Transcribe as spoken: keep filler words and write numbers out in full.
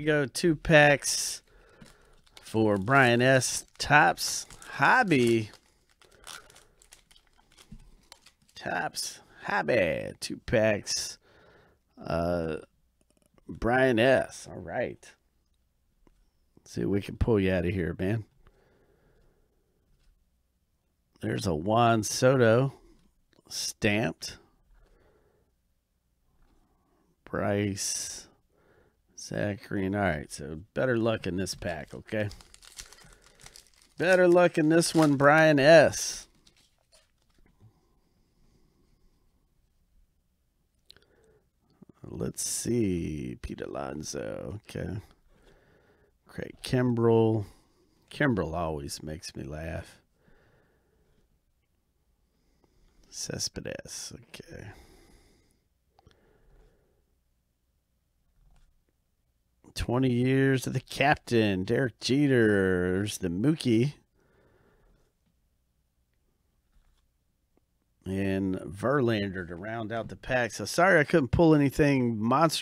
we go. Two packs for Brian S. Topps Hobby. Topps Hobby. Two packs. Uh, Brian S. All right. Let's see if we can pull you out of here, man. There's a Juan Soto stamped. Bryce, Zacharine. All right, so better luck in this pack, okay? Better luck in this one, Brian S. Let's see, Pete Alonso, okay. Craig Kimbrel. Kimbrel always makes me laugh. Cespedes, okay. twenty years of the captain, Derek Jeter. There's the Mookie. And Verlander to round out the pack. So sorry I couldn't pull anything monster.